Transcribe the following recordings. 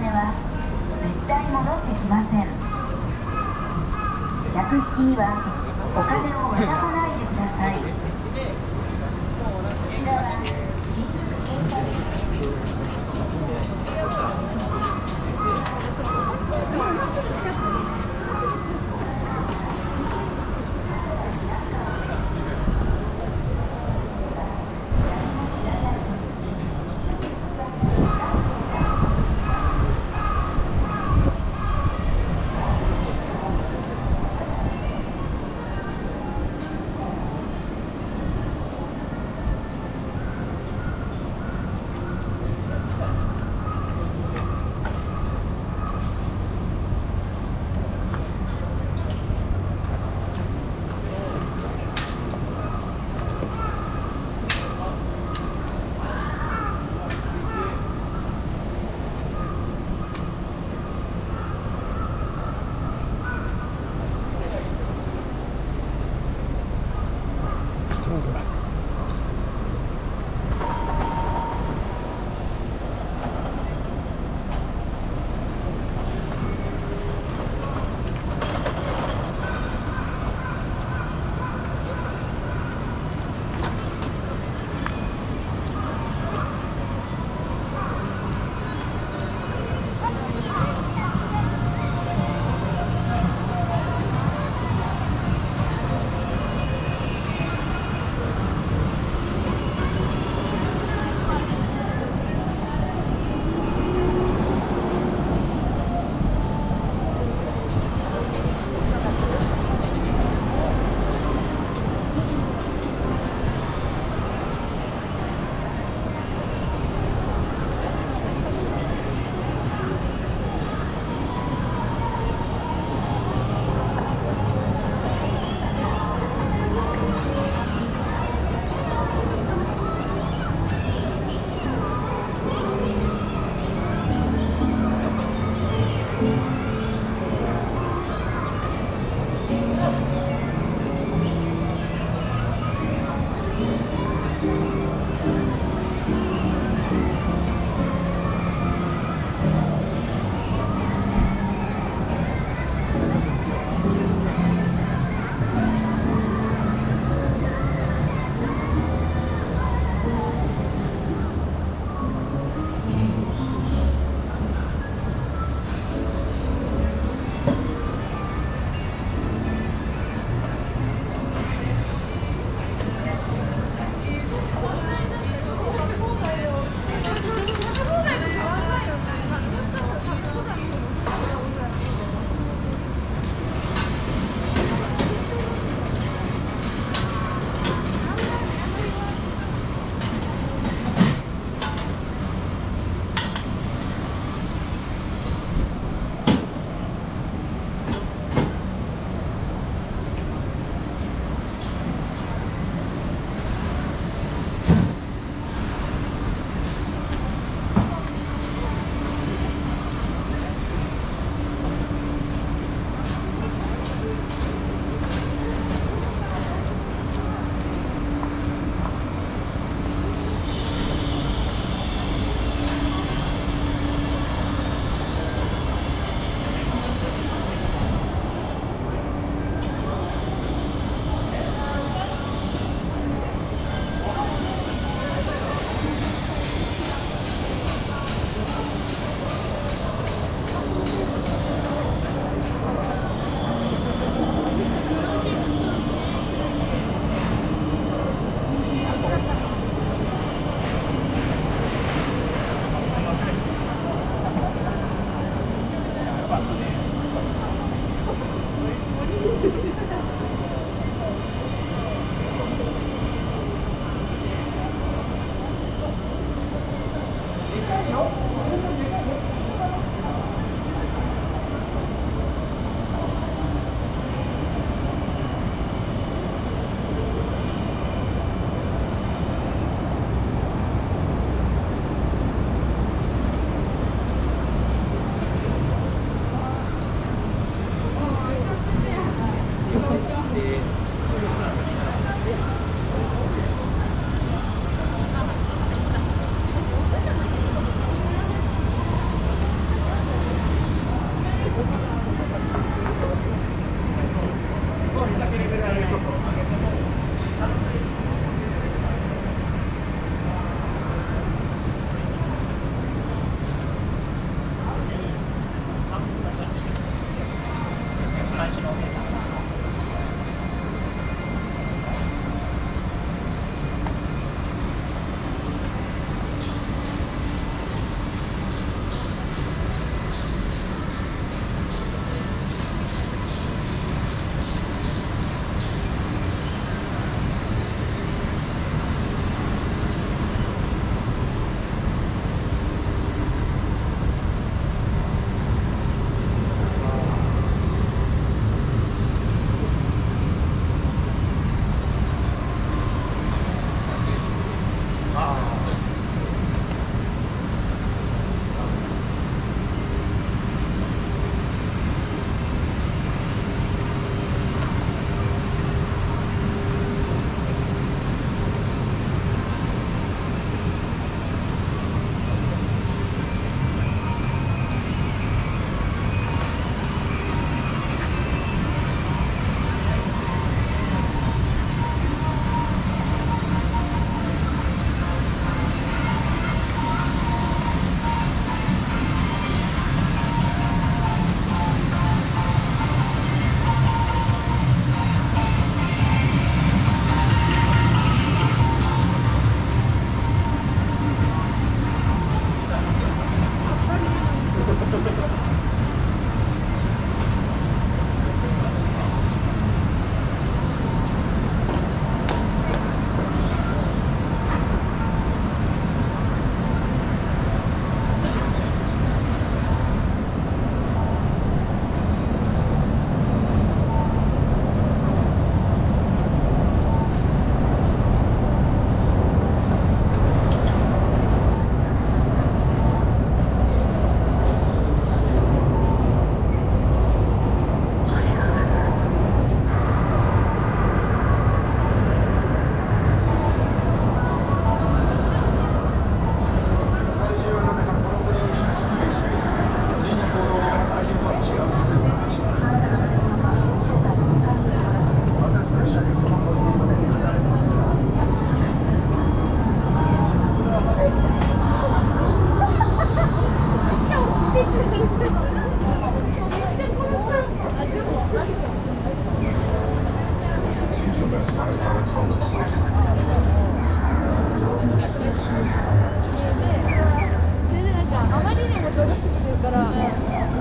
までは絶対戻ってきません。客引きにはお金を渡さないでください。こちらは新宿警察署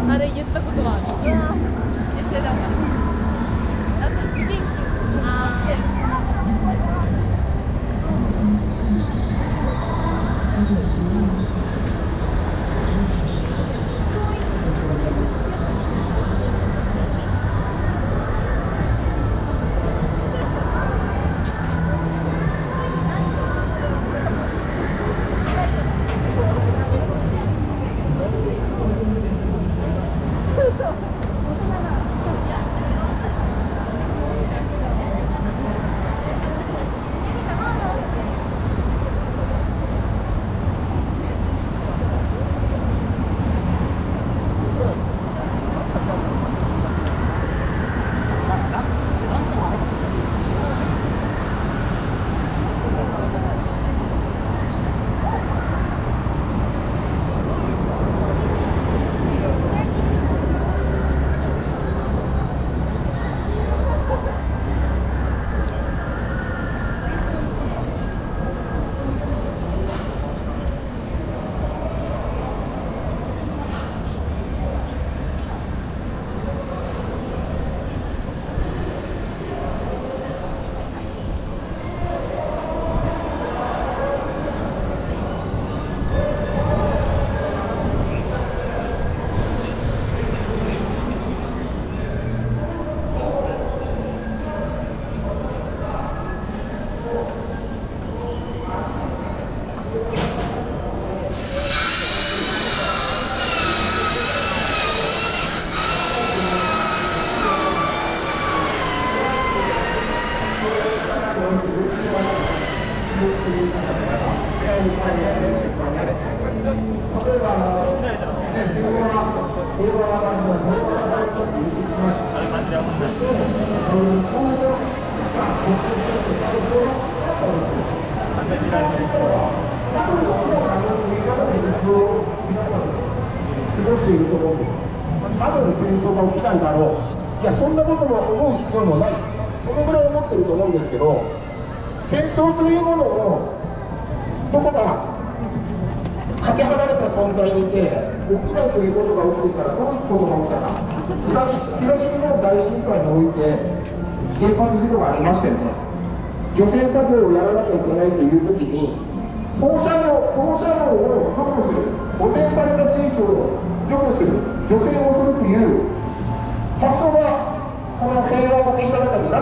あれ言ったことはある。それだから。あと受験期。私はスカイダイバーボードの